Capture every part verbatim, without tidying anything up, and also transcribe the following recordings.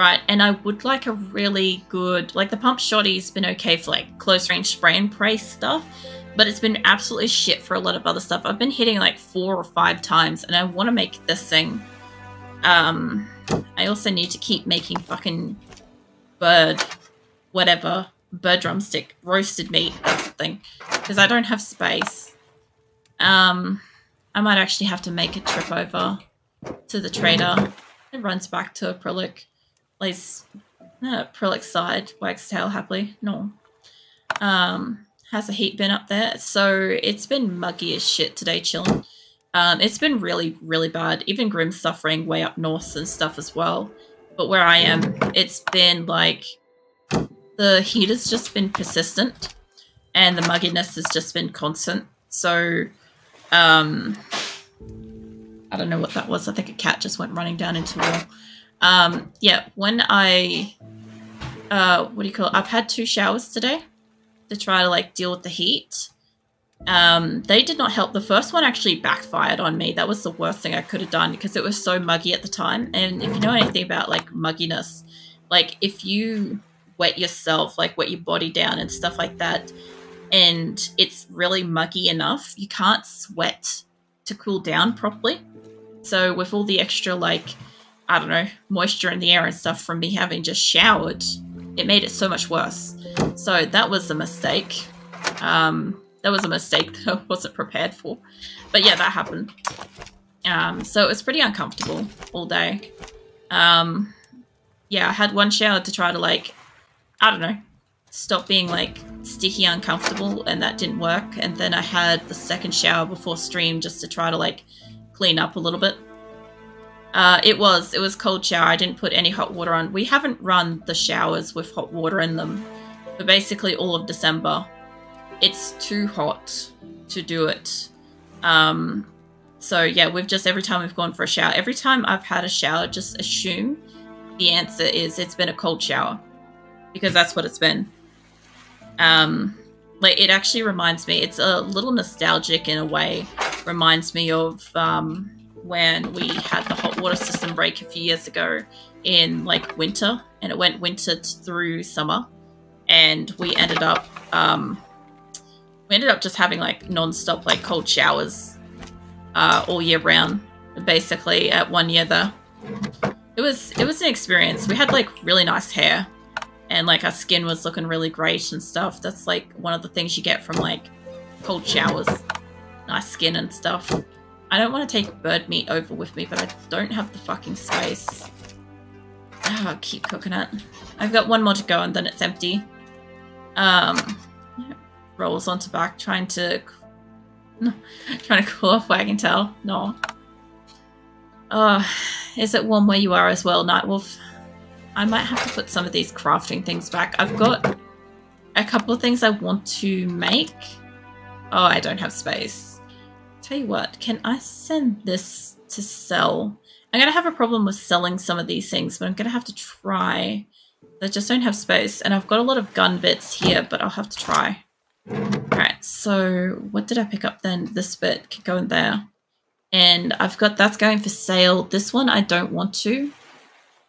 right? And I would like a really good, like the pump shotty's been okay for like close range spray and pray stuff, but it's been absolutely shit for a lot of other stuff. I've been hitting like four or five times and I want to make this thing. Um, I also need to keep making fucking bird, whatever, bird drumstick, roasted meat, that's the thing, because I don't have space. Um, I might actually have to make a trip over to the trader. It runs back to Aprillic, at least uh, Aprillic's side, wags tail happily. No. Um, has the heat been up there? So it's been muggy as shit today, chilling. Um, it's been really, really bad. Even Grim's suffering way up north and stuff as well. But where I am, it's been like the heat has just been persistent and the mugginess has just been constant. So, um, I don't know what that was. I think a cat just went running down into a wall. Um, yeah, when I, uh, what do you call it? I've had two showers today to try to like deal with the heat. Um, they did not help. The first one actually backfired on me. That was the worst thing I could have done because it was so muggy at the time. And if you know anything about like mugginess, like if you wet yourself, like wet your body down and stuff like that, and it's really muggy enough, you can't sweat to cool down properly. So with all the extra, like, I don't know, moisture in the air and stuff from me having just showered, it made it so much worse. So that was a mistake. Um, That was a mistake that I wasn't prepared for. But yeah, that happened. Um, so it was pretty uncomfortable all day. Um, yeah, I had one shower to try to like, I don't know, stop being like sticky uncomfortable, and that didn't work. And then I had the second shower before stream just to try to like clean up a little bit. Uh, it was, it was cold shower. I didn't put any hot water on. We haven't run the showers with hot water in them for basically all of December. It's too hot to do it. Um, so yeah, we've just, every time we've gone for a shower, every time I've had a shower, just assume the answer is it's been a cold shower because that's what it's been. Um, like it actually reminds me, it's a little nostalgic in a way, reminds me of um, when we had the hot water system break a few years ago in like winter, and it went winter through summer, and we ended up, um, We ended up just having like non-stop like cold showers uh, all year round, basically at one year there. It was, it was an experience. We had like really nice hair and like our skin was looking really great and stuff. That's like one of the things you get from like cold showers, nice skin and stuff. I don't want to take bird meat over with me, but I don't have the fucking space. Oh, I'll keep cooking it. I've got one more to go and then it's empty. Um... Rolls onto back, trying to no, trying to cool off wagging tail. No. Oh, is it warm where you are as well, Nightwolf? I might have to put some of these crafting things back. I've got a couple of things I want to make. Oh, I don't have space. Tell you what, can I send this to sell? I'm gonna have a problem with selling some of these things, but I'm gonna have to try. I just don't have space, and I've got a lot of gun bits here, but I'll have to try. Alright, so what did I pick up then? This bit can go in there. And I've got, that's going for sale. This one I don't want to.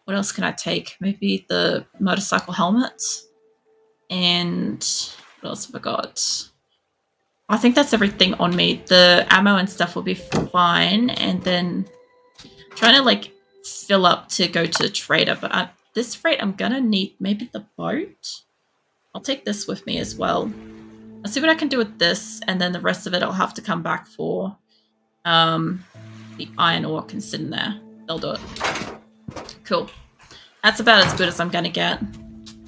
What else can I take? Maybe the motorcycle helmet. And what else have I got? I think that's everything on me. The ammo and stuff will be fine. And then I'm trying to like fill up to go to trader. But at this rate I'm going to need maybe the boat. I'll take this with me as well. I'll see what I can do with this, and then the rest of it I'll have to come back for. Um, the iron ore can sit in there. They'll do it. Cool. That's about as good as I'm going to get.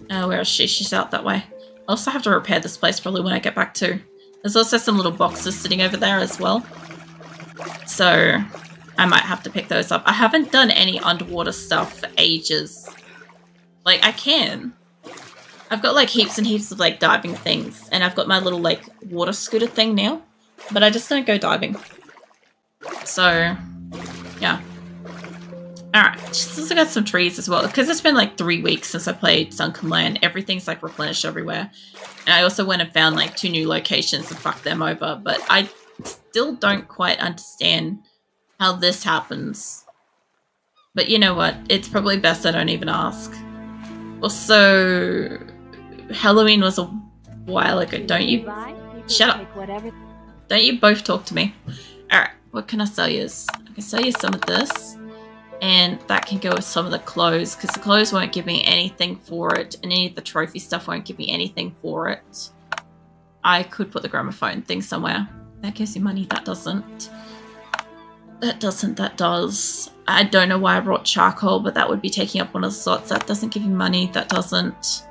Uh, where is she? She's out that way. I'll also have to repair this place probably when I get back too. There's also some little boxes sitting over there as well. So I might have to pick those up. I haven't done any underwater stuff for ages. Like, I can. I've got like heaps and heaps of like diving things, and I've got my little like water scooter thing now, but I just don't go diving. So yeah. Alright, just also got some trees as well, because it's been like three weeks since I played Sunken Land. Everything's like replenished everywhere. And I also went and found like two new locations and fucked them over, but I still don't quite understand how this happens. But you know what? It's probably best I don't even ask. Also, Halloween was a while ago, don't you? Shut up. Don't you both talk to me. Alright, what can I sell you? I can sell you some of this. And that can go with some of the clothes, because the clothes won't give me anything for it. And any of the trophy stuff won't give me anything for it. I could put the gramophone thing somewhere. That gives you money. That doesn't. That doesn't. That does. I don't know why I brought charcoal, but that would be taking up one of the slots. That doesn't give you money. That doesn't.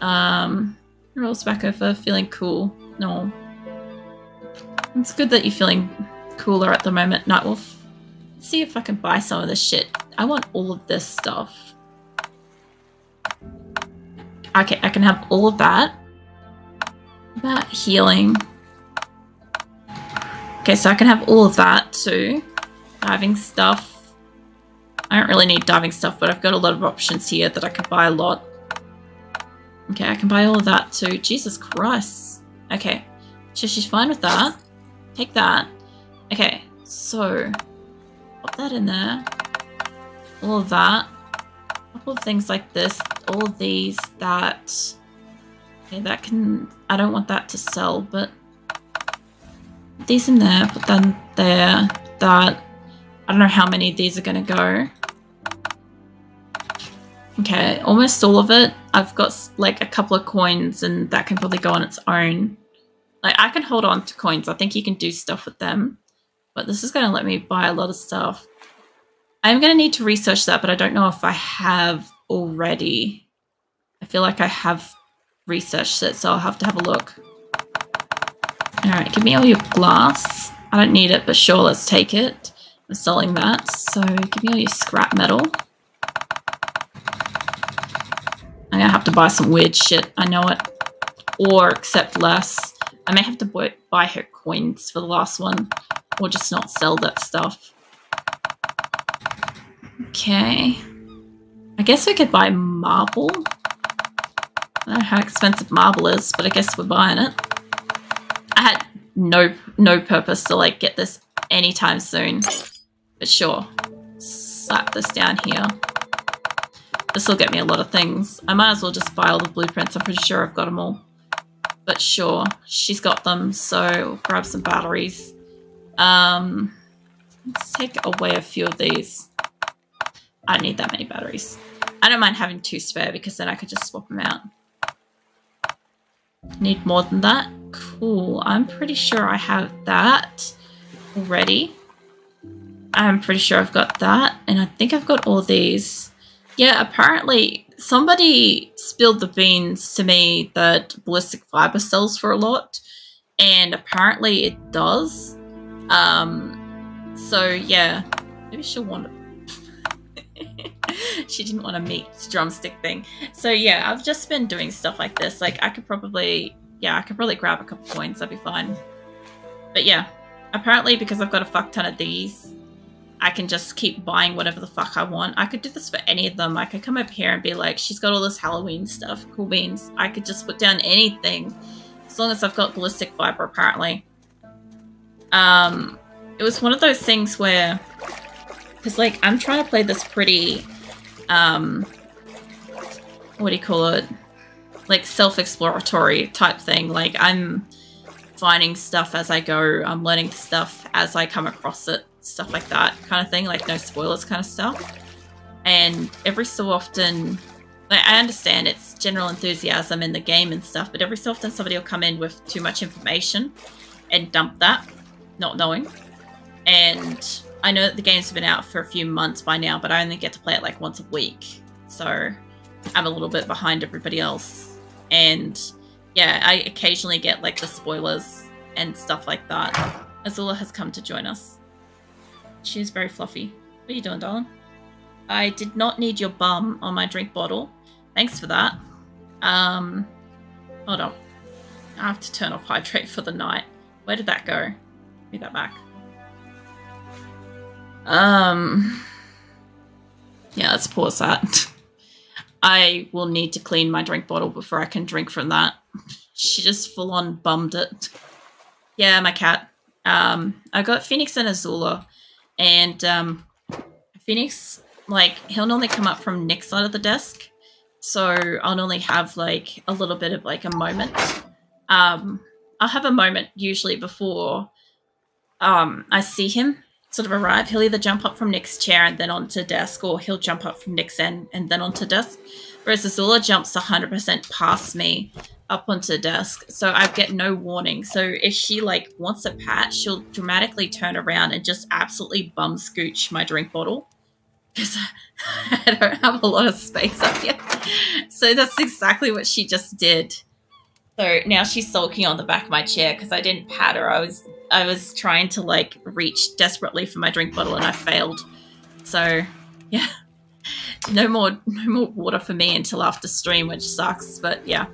Um, rolls back over. Feeling cool. No. It's good that you're feeling cooler at the moment, Nightwolf. Let's see if I can buy some of this shit. I want all of this stuff. Okay, I can have all of that. That healing. Okay, so I can have all of that too. Diving stuff. I don't really need diving stuff, but I've got a lot of options here that I can buy a lot. Okay, I can buy all of that too. Jesus Christ. Okay. So she's fine with that. Take that. Okay, so pop that in there. All of that. A couple of things like this. All of these. That. Okay, that can... I don't want that to sell, but... Put these in there. Put that in there. That. I don't know how many of these are going to go. Okay, almost all of it. I've got like a couple of coins and that can probably go on its own. Like, I can hold on to coins. I think you can do stuff with them. But this is going to let me buy a lot of stuff. I'm going to need to research that, but I don't know if I have already. I feel like I have researched it, so I'll have to have a look. Alright, give me all your glass. I don't need it, but sure, let's take it. I'm selling that. So give me all your scrap metal. I'm going to have to buy some weird shit. I know it. Or accept less. I may have to buy her coins for the last one, or just not sell that stuff. Okay. I guess we could buy marble. I don't know how expensive marble is, but I guess we're buying it. I had no no purpose to like get this anytime soon, but sure. Slap this down here. This will get me a lot of things. I might as well just buy all the blueprints. I'm pretty sure I've got them all. But sure, she's got them, so we'll grab some batteries. Um, let's take away a few of these. I don't need that many batteries. I don't mind having two spare because then I could just swap them out. Need more than that? Cool. I'm pretty sure I have that already. I'm pretty sure I've got that, and I think I've got all these. Yeah, apparently... Somebody spilled the beans to me that ballistic fiber sells for a lot, and apparently it does. Um, so yeah, maybe she'll want it. She didn't want a meat drumstick thing. So yeah, I've just been doing stuff like this. Like I could probably, yeah, I could probably grab a couple coins. That'd be fine. But yeah, apparently because I've got a fuck ton of these, I can just keep buying whatever the fuck I want. I could do this for any of them. I could come up here and be like, she's got all this Halloween stuff. Cool beans. I could just put down anything. As long as I've got ballistic fiber, apparently. Um, it was one of those things where... Because, like, I'm trying to play this pretty... Um, what do you call it? Like, self-exploratory type thing. Like, I'm finding stuff as I go. I'm learning stuff as I come across it. Stuff like that kind of thing, like no spoilers kind of stuff. And every so often, like, I understand it's general enthusiasm in the game and stuff, but every so often somebody will come in with too much information and dump that, not knowing. And I know that the game's been out for a few months by now, but I only get to play it like once a week. So I'm a little bit behind everybody else. And yeah, I occasionally get like the spoilers and stuff like that. Azula has come to join us. She is very fluffy. What are you doing, darling? I did not need your bum on my drink bottle. Thanks for that. Um, hold on. I have to turn off hydrate for the night. Where did that go? Give me that back. Um, yeah, let's pause that. I will need to clean my drink bottle before I can drink from that. She just full on bummed it. Yeah, my cat. Um, I got Phoenix and Azula. And um, Phoenix like, he'll normally come up from Nick's side of the desk, so I'll normally have, like, a little bit of, like, a moment. Um, I'll have a moment usually before um, I see him sort of arrive. He'll either jump up from Nick's chair and then onto desk, or he'll jump up from Nick's end and then onto desk, whereas Azula jumps one hundred percent past me up onto desk, so I get no warning. So if she, like, wants a pat, she'll dramatically turn around and just absolutely bum scooch my drink bottle, because I don't have a lot of space up here. So that's exactly what she just did. So now she's sulking on the back of my chair because I didn't pat her. I was I was trying to, like, reach desperately for my drink bottle and I failed. So yeah, no more no more water for me until after stream, which sucks. But yeah,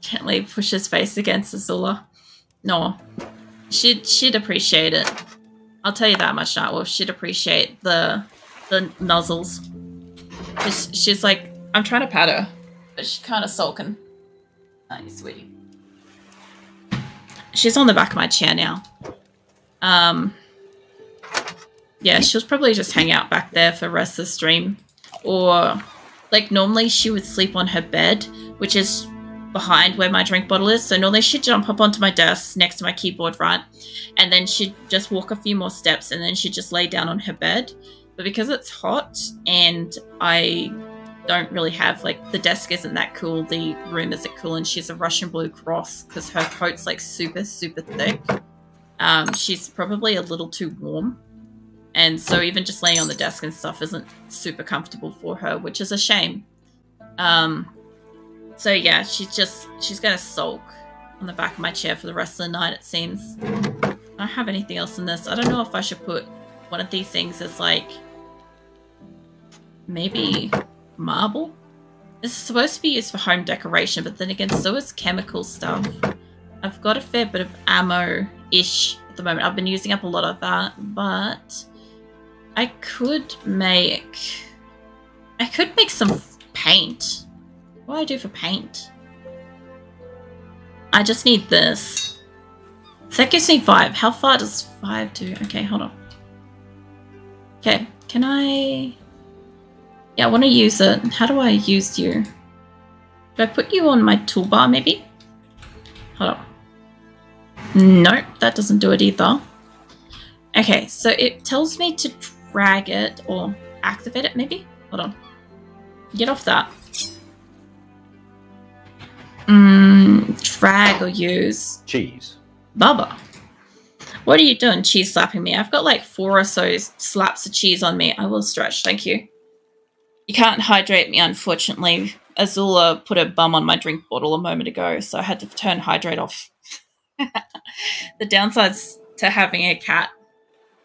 gently push his face against Azula. No, she'd she'd appreciate it. I'll tell you that much, Nightwolf. She'd appreciate the the nuzzles. She's, she's like, I'm trying to pat her, but she's kind of sulking. You sweetie. She's on the back of my chair now. Um, yeah, she'll probably just hang out back there for the rest of the stream. Or, like, normally she would sleep on her bed, which is behind where my drink bottle is. So normally she'd jump up onto my desk next to my keyboard, right? And then she'd just walk a few more steps and then she'd just lay down on her bed. But because it's hot and I don't really have, like, the desk isn't that cool, the room isn't cool, and she's a Russian Blue Cross because her coat's, like, super super thick, um she's probably a little too warm, and so even just laying on the desk and stuff isn't super comfortable for her, which is a shame. Um so yeah, she's just she's gonna sulk on the back of my chair for the rest of the night, it seems. I don't have anything else in this. I don't know if I should put one of these things as, like, maybe marble. This is supposed to be used for home decoration, but then again, so is chemical stuff. I've got a fair bit of ammo-ish at the moment. I've been using up a lot of that, but I could make... I could make some paint. What do I do for paint? I just need this. So that gives me five. How far does five do? Okay, hold on. Okay, can I... Yeah, I want to use it. How do I use you? Do I put you on my toolbar, maybe? Hold on. Nope, that doesn't do it either. Okay, so it tells me to drag it or activate it, maybe? Hold on. Get off that. Mm, drag or use. Cheese. Baba. What are you doing, cheese slapping me? I've got like four or so slaps of cheese on me. I will stretch, thank you. You can't hydrate me, unfortunately. Azula put her bum on my drink bottle a moment ago, so I had to turn hydrate off. The downsides to having a cat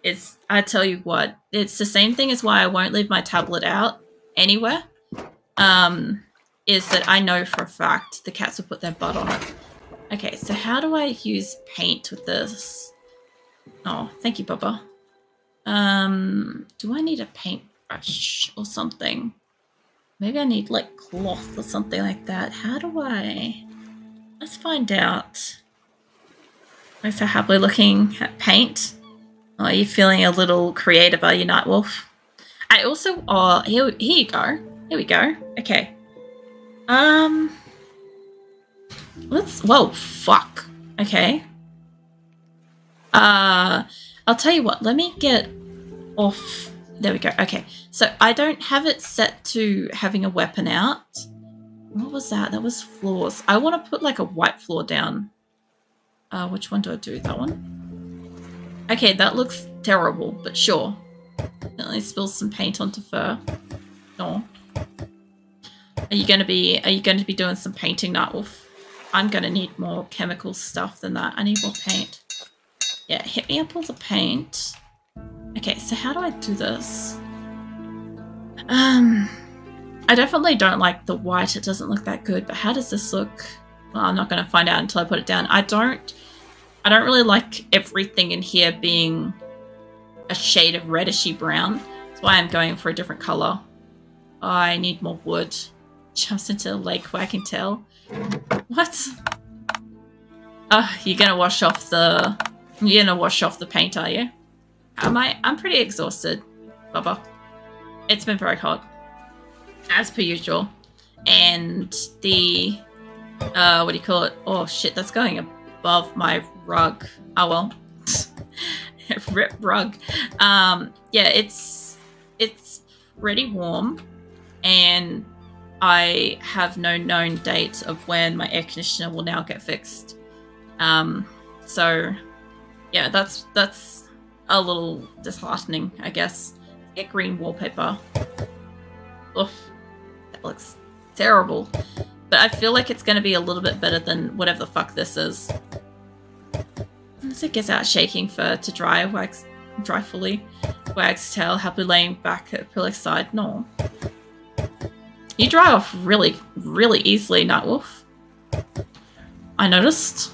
is, I tell you what, it's the same thing as why I won't leave my tablet out anywhere, um, is that I know for a fact the cats will put their butt on it. Okay, so how do I use paint with this? Oh, thank you, Bubba. Um, do I need a paint brush or something? Maybe I need, like, cloth or something like that. How do I... Let's find out. I'm so happily looking at paint. Oh, are you feeling a little creative, are you, Nightwolf? I also... Oh, here, here you go. Here we go. Okay. Um... Let's... Whoa, fuck. Okay. Uh, I'll tell you what. Let me get off... There we go. Okay, so I don't have it set to having a weapon out. What was that? That was floors. I want to put, like, a white floor down. Uh, which one do I do? That one? Okay, that looks terrible, but sure. Definitely spills some paint onto fur. No. Are you going to be? Are you going to be doing some painting, Nightwolf? I'm going to need more chemical stuff than that. I need more paint. Yeah, hit me up all the paint. Okay, so how do I do this? Um, I definitely don't like the white. It doesn't look that good, but how does this look? Well, I'm not going to find out until I put it down. I don't, I don't really like everything in here being a shade of reddishy brown. That's why I'm going for a different color. I need more wood. Jumps into the lake where I can tell. What? Oh, you're going to wash off the, you're going to wash off the paint, are you? Am I? I'm pretty exhausted, Bubba. It's been very hot, as per usual. And the, uh, what do you call it? Oh shit, that's going above my rug. Oh well. Rip rug. Um, yeah, it's, it's pretty warm. And I have no known date of when my air conditioner will now get fixed. Um, so yeah, that's, that's a little disheartening, I guess. Get green wallpaper. Oof, that looks terrible. But I feel like it's going to be a little bit better than whatever the fuck this is. Once it gets out shaking for to dry, wags, dry fully, wags tail, happily laying back at Aprillic's side. No. You dry off really, really easily, Nightwolf. I noticed.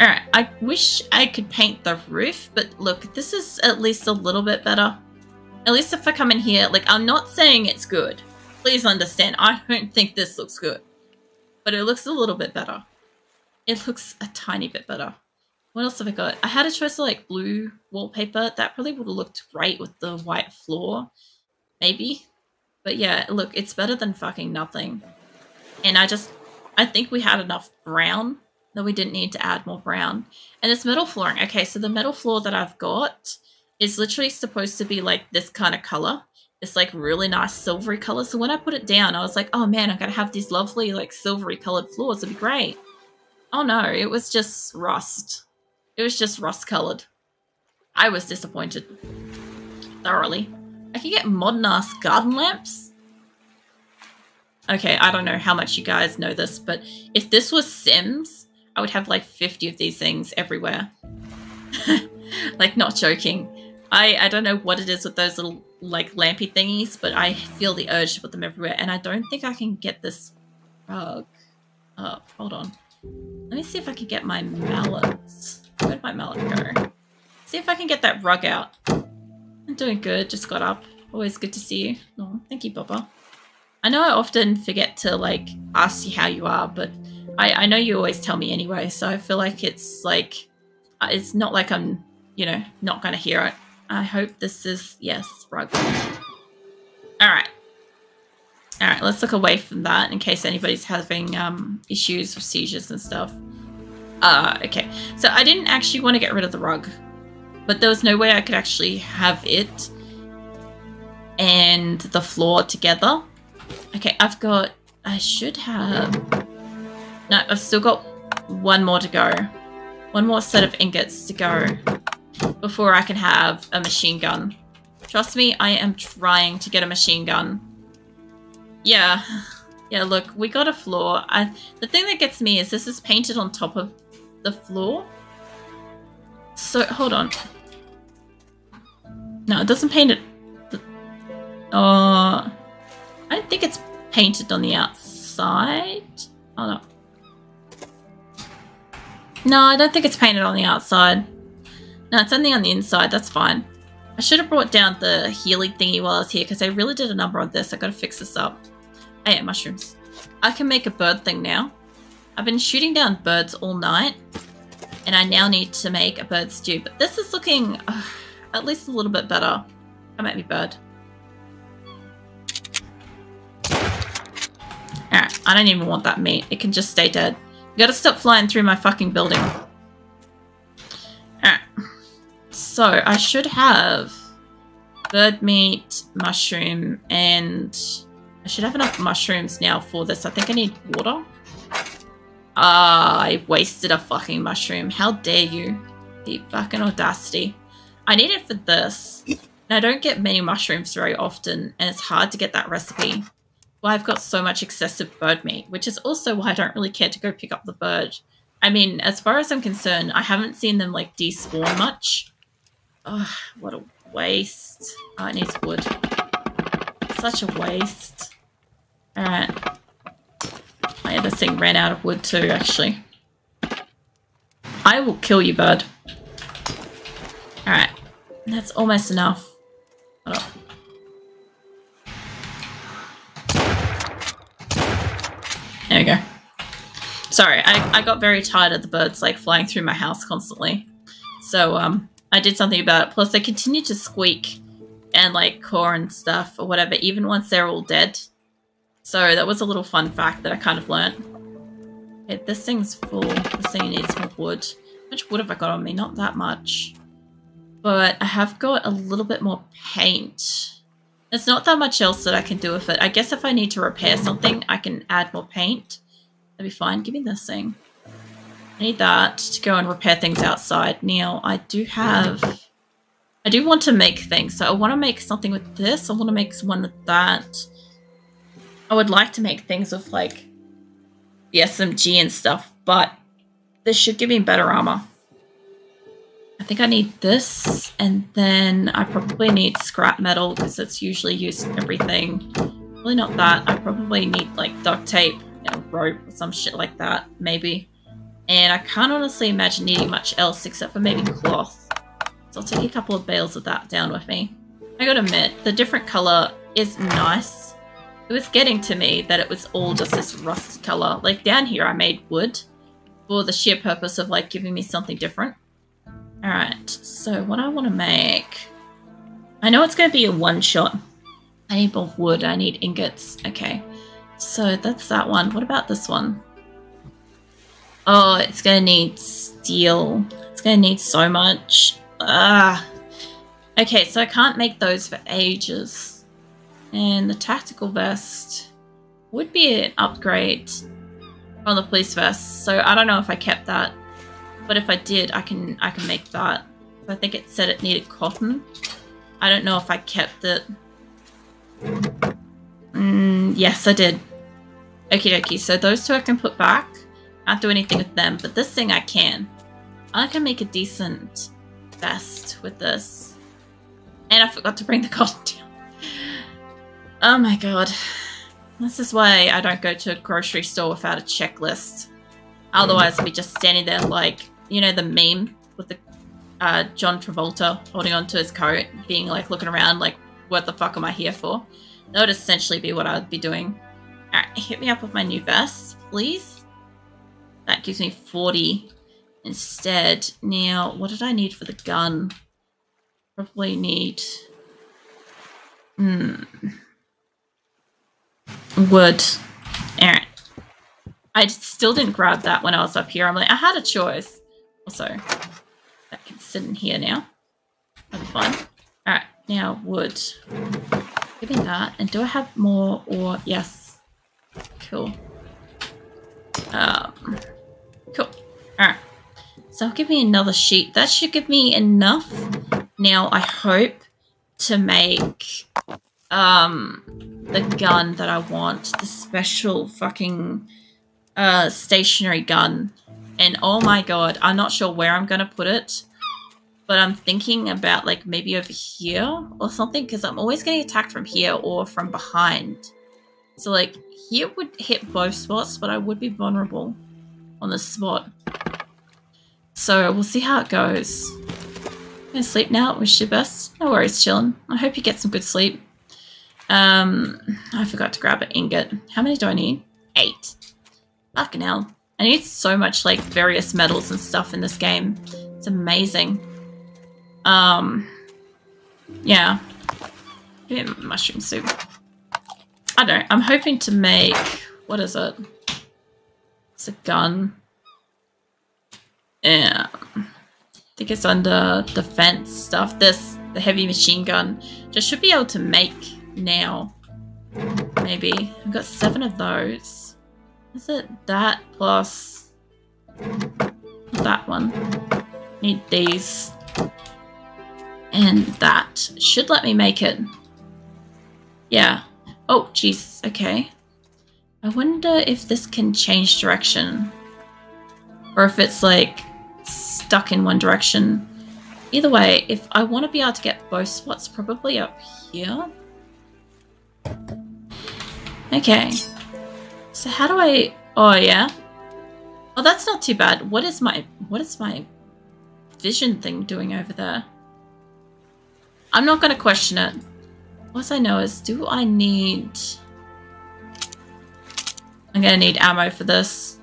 Alright, I wish I could paint the roof, but look, this is at least a little bit better. At least if I come in here, like, I'm not saying it's good. Please understand, I don't think this looks good. But it looks a little bit better. It looks a tiny bit better. What else have I got? I had a choice of, like, blue wallpaper. That probably would have looked great with the white floor. Maybe. But yeah, look, it's better than fucking nothing. And I just, I think we had enough brown that we didn't need to add more brown. And it's metal flooring. Okay, so the metal floor that I've got is literally supposed to be like this kind of color. It's like really nice silvery color. So when I put it down, I was like, oh man, I'm going to have these lovely like silvery colored floors. It'd be great. Oh no, it was just rust. It was just rust colored. I was disappointed. Thoroughly. I can get modern ass garden lamps. Okay, I don't know how much you guys know this, but if this was Sims, I would have like fifty of these things everywhere. Like, not joking. I, I don't know what it is with those little like lampy thingies, but I feel the urge to put them everywhere. And I don't think I can get this rug up. Hold on. Let me see if I can get my mallets. Where'd my mallet go? See if I can get that rug out. I'm doing good. Just got up. Always good to see you. Oh, thank you, Bubba. I know I often forget to like ask you how you are, but I, I know you always tell me anyway. So I feel like it's like, it's not like I'm, you know, not going to hear it. I hope this is, yes, rug. All right. All right, let's look away from that in case anybody's having um, issues with seizures and stuff. Uh, okay, so I didn't actually want to get rid of the rug, but there was no way I could actually have it and the floor together. Okay, I've got, I should have, no, I've still got one more to go. One more set of ingots to go before I can have a machine gun. Trust me, I am trying to get a machine gun. Yeah. Yeah, look, we got a floor. I, the thing that gets me is this is painted on top of the floor. So, hold on. No, it doesn't paint it. Oh, uh, I don't think it's painted on the outside. Oh, no. No, I don't think it's painted on the outside. No, it's only on the inside. That's fine. I should have brought down the healing thingy while I was here because I really did a number on this. I got to fix this up. I ate mushrooms. I can make a bird thing now. I've been shooting down birds all night and I now need to make a bird stew. But this is looking uh, at least a little bit better. Come at me, bird. Alright, I don't even want that meat. It can just stay dead. You gotta stop flying through my fucking building. Alright. So, I should have bird meat, mushroom, and I should have enough mushrooms now for this. I think I need water. Ah, uh, I wasted a fucking mushroom. How dare you? The fucking audacity. I need it for this. And I don't get many mushrooms very often, and it's hard to get that recipe. Well, I've got so much excessive bird meat, which is also why I don't really care to go pick up the bird. I mean, as far as I'm concerned, I haven't seen them, like, despawn much. Ugh, what a waste. Oh, it needs wood. Such a waste. Alright. Oh, yeah, this thing ran out of wood too, actually. I will kill you, bird. Alright. That's almost enough. Hold up. There we go. Sorry, I, I got very tired of the birds like flying through my house constantly. So um, I did something about it. Plus they continued to squeak and like core and stuff or whatever, even once they're all dead. So that was a little fun fact that I kind of learnt. Okay, this thing's full. This thing needs more wood. How much wood have I got on me? Not that much. But I have got a little bit more paint. There's not that much else that I can do with it. I guess if I need to repair something, I can add more paint. That'd be fine. Give me this thing. I need that to go and repair things outside. Now, I do have... I do want to make things. So I want to make something with this. I want to make one with that. I would like to make things with, like, the S M G and stuff, but this should give me better armor. I think I need this, and then I probably need scrap metal because it's usually used in everything. Probably not that. I probably need like duct tape and rope or some shit like that, maybe. And I can't honestly imagine needing much else except for maybe cloth. So I'll take a couple of bales of that down with me. I gotta admit, the different color is nice. It was getting to me that it was all just this rusty color. Like down here I made wood for the sheer purpose of like giving me something different. Alright, so what I want to make... I know it's going to be a one-shot. I need more wood. I need ingots. Okay, so that's that one. What about this one? Oh, it's going to need steel. It's going to need so much. Ah. Okay, so I can't make those for ages. And the tactical vest would be an upgrade from the police vest, so I don't know if I kept that. But if I did, I can I can make that. I think it said it needed cotton. I don't know if I kept it. Mm, yes, I did. Okie dokie. So those two I can put back. I can't do anything with them. But this thing I can. I can make a decent vest with this. And I forgot to bring the cotton down. Oh my god. This is why I don't go to a grocery store without a checklist. Otherwise, I'd be just standing there like, you know, the meme with the uh, John Travolta holding onto his coat, being like looking around like, what the fuck am I here for? That would essentially be what I'd be doing. Alright, hit me up with my new vest, please. That gives me forty instead. Now, what did I need for the gun? Probably need... Hmm. Wood. Alright. I still didn't grab that when I was up here. I'm like, I had a choice. Also, that can sit in here now. That'd be fun. Alright, now wood. Give me that. And do I have more or... Yes. Cool. Um, cool. Alright. So I'll give me another sheet. That should give me enough. Now I hope to make um, the gun that I want. The special fucking... Uh, stationary gun, and oh my god, I'm not sure where I'm gonna put it, but I'm thinking about like maybe over here or something, because I'm always getting attacked from here or from behind. So like here would hit both spots, but I would be vulnerable on this spot, so we'll see how it goes. I'm gonna sleep now. Wish you best. No worries, chillin'. I hope you get some good sleep. um I forgot to grab an ingot. How many do I need? Eight. Fucking hell. I need so much, like, various metals and stuff in this game. It's amazing. Um, yeah. Give me mushroom soup. I don't know. I'm hoping to make... What is it? It's a gun. Yeah. I think it's under defense stuff. This, the heavy machine gun. Just should be able to make now. Maybe. I've got seven of those. Is it that plus that one? Need these. And that should let me make it. Yeah. Oh, jeez. Okay. I wonder if this can change direction. Or if it's like stuck in one direction. Either way, if I want to be able to get both spots, probably up here. Okay. So how do I... Oh, yeah. Oh, that's not too bad. What is my... What is my vision thing doing over there? I'm not going to question it. What I know is, do I need... I'm going to need ammo for this.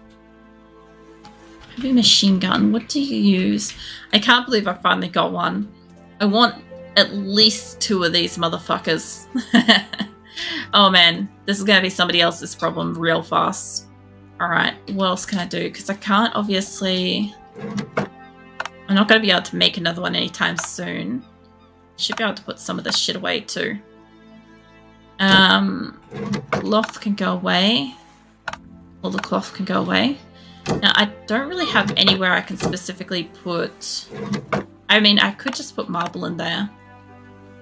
Heavy machine gun. What do you use? I can't believe I finally got one. I want at least two of these motherfuckers. Oh man, this is going to be somebody else's problem real fast. Alright, what else can I do? Because I can't obviously... I'm not going to be able to make another one anytime soon. Should be able to put some of this shit away too. Um, cloth can go away. All the cloth can go away. Now, I don't really have anywhere I can specifically put... I mean, I could just put marble in there.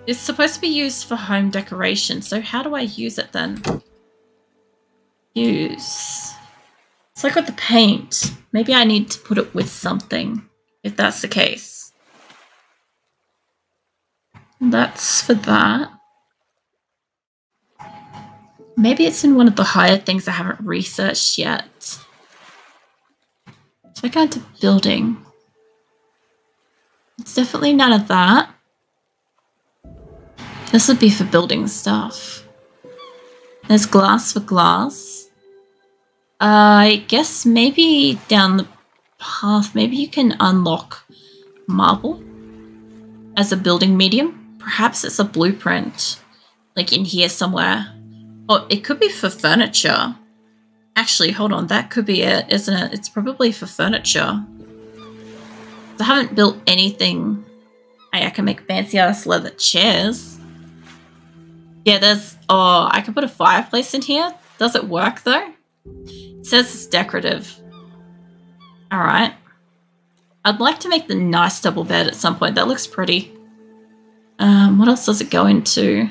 It's supposed to be used for home decoration, so how do I use it then? Use... It's like with the paint. Maybe I need to put it with something, if that's the case. That's for that. Maybe it's in one of the higher things I haven't researched yet. Check out the building. It's definitely none of that. This would be for building stuff. There's glass for glass. Uh, I guess maybe down the path, maybe you can unlock marble as a building medium. Perhaps it's a blueprint, like in here somewhere. Or it could be for furniture. Actually, hold on, that could be it, isn't it? It's probably for furniture. I haven't built anything. Hey, I can make fancy ass leather chairs. Yeah, there's... Oh, I can put a fireplace in here. Does it work though? It says it's decorative. Alright. I'd like to make the nice double bed at some point. That looks pretty. Um, what else does it go into?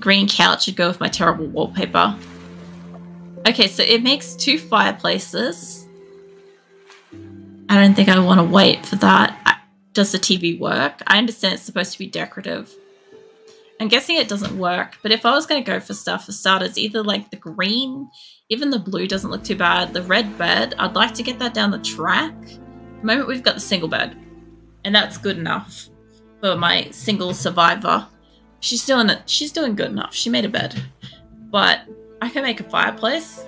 Green couch should go with my terrible wallpaper. Okay, so it makes two fireplaces. I don't think I want to wait for that. I, does the T V work? I understand it's supposed to be decorative. I'm guessing it doesn't work, but if I was going to go for stuff, for starters, either like the green, even the blue doesn't look too bad. The red bed, I'd like to get that down the track. At the moment, we've got the single bed, and that's good enough for my single survivor. She's doing it. She's doing good enough. She made a bed. But I can make a fireplace.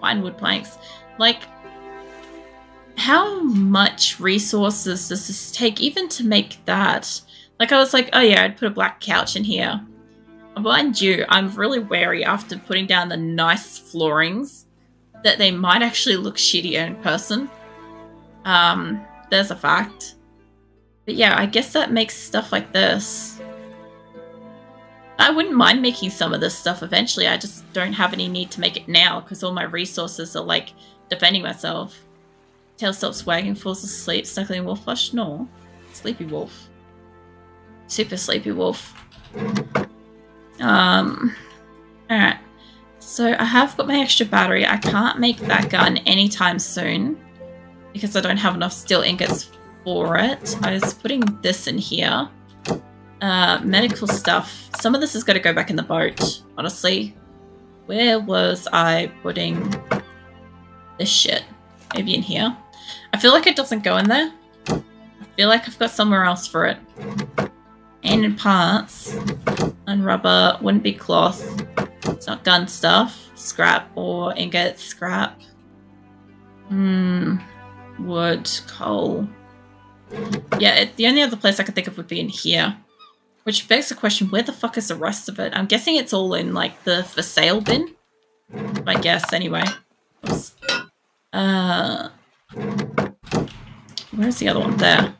Fine wood planks. Like, how much resources does this take even to make that? Like, I was like, oh yeah, I'd put a black couch in here. Mind you, I'm really wary after putting down the nice floorings that they might actually look shittier in person. Um, there's a fact. But yeah, I guess that makes stuff like this. I wouldn't mind making some of this stuff eventually. I just don't have any need to make it now because all my resources are like defending myself. Tail stops wagging, falls asleep, snuggling wolf plush. No. Sleepy wolf. Super sleepy wolf. Um. Alright. So I have got my extra battery. I can't make that gun anytime soon because I don't have enough steel ingots for it. I was putting this in here. Uh, medical stuff. Some of this is going to go back in the boat, honestly. Where was I putting this shit? Maybe in here? I feel like it doesn't go in there. I feel like I've got somewhere else for it. And in parts. And rubber. Wouldn't be cloth. It's not gun stuff. Scrap or ingot. Scrap. Hmm. Wood. Coal. Yeah, it, the only other place I could think of would be in here. Which begs the question, where the fuck is the rest of it? I'm guessing it's all in, like, the for sale bin. I guess, anyway. Oops. Uh, where's the other one? There.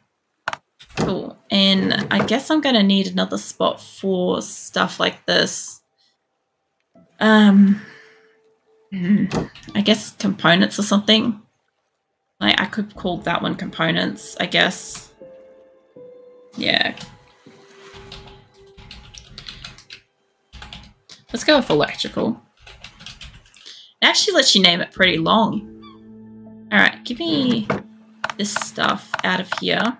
Cool. And I guess I'm going to need another spot for stuff like this. Um, I guess components or something. Like, I could call that one components, I guess. Yeah. Let's go with electrical. It actually lets you name it pretty long. Alright, give me this stuff out of here.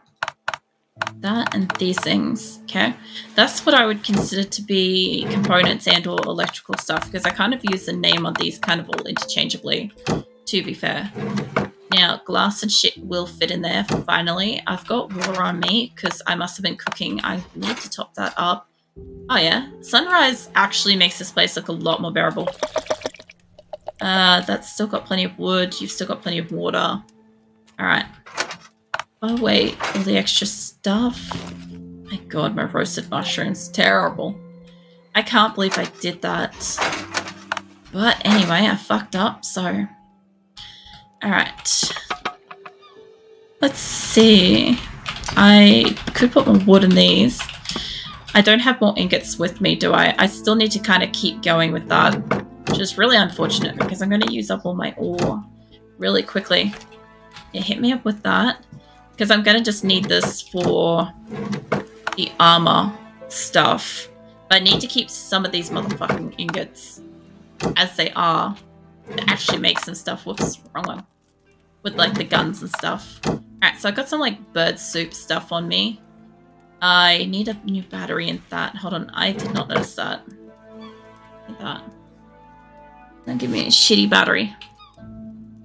That and these things. Okay. That's what I would consider to be components and or electrical stuff, because I kind of use the name on these kind of all interchangeably, to be fair. Now, glass and shit will fit in there, finally. I've got water on me, because I must have been cooking. I need to top that up. Oh yeah, sunrise actually makes this place look a lot more bearable. Uh, that's still got plenty of wood, you've still got plenty of water. Alright. Oh wait, all the extra stuff. I My god, my roasted mushrooms. Terrible. I can't believe I did that. But anyway, I fucked up, so... Alright. Let's see. I could put more wood in these. I don't have more ingots with me, do I? I still need to kind of keep going with that, which is really unfortunate because I'm going to use up all my ore really quickly. Yeah, hit me up with that because I'm going to just need this for the armor stuff. But I need to keep some of these motherfucking ingots as they are to actually make some stuff. Whoops, wrong one. With like the guns and stuff. Alright, so I've got some like bird soup stuff on me. I need a new battery in that. Hold on, I did not notice that. Look at that. Don't give me a shitty battery.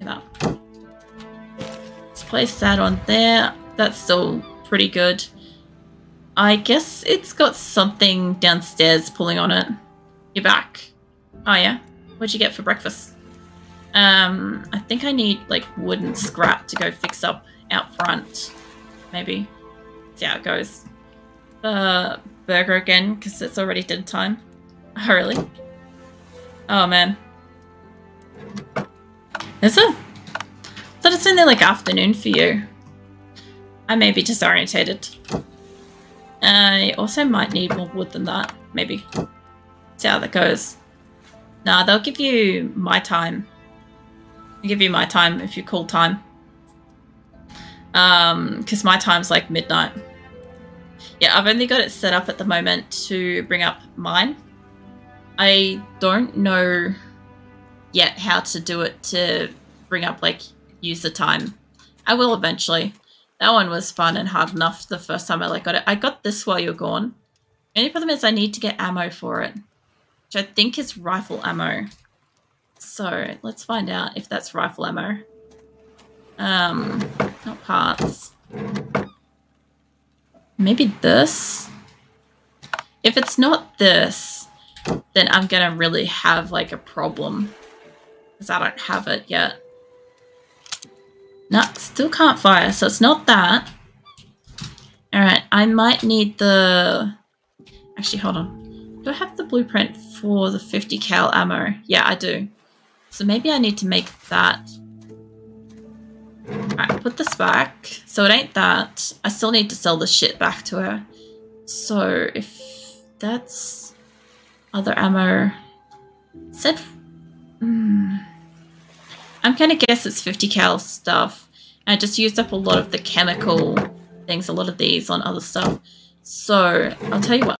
Look at that. Let's place that on there. That's still pretty good. I guess it's got something downstairs pulling on it. You're back. Oh yeah. What'd you get for breakfast? Um, I think I need like wood and scrap to go fix up out front. Maybe. See how it goes. Uh, burger again, because it's already dinner time. Oh, really? Oh, man. Is it? I thought it's only like afternoon for you. I may be disorientated. I also might need more wood than that. Maybe. See how that goes. Nah, they'll give you my time. I'll give you my time if you call time. Um, because my time's like midnight. Yeah, I've only got it set up at the moment to bring up mine. I don't know yet how to do it to bring up like user time. I will eventually. That one was fun and hard enough the first time I like got it. I got this while you're gone. The only problem is I need to get ammo for it, which I think is rifle ammo. So let's find out if that's rifle ammo. Um, not parts. Maybe this? If it's not this, then I'm gonna really have like a problem. Because I don't have it yet. No, still can't fire, so it's not that. Alright, I might need the... Actually, hold on. Do I have the blueprint for the fifty cal ammo? Yeah, I do. So maybe I need to make that... Alright, put this back. So it ain't that. I still need to sell this shit back to her. So if that's other ammo, said, mm, I'm gonna guess it's fifty cal stuff. I just used up a lot of the chemical things, a lot of these on other stuff. So I'll tell you what.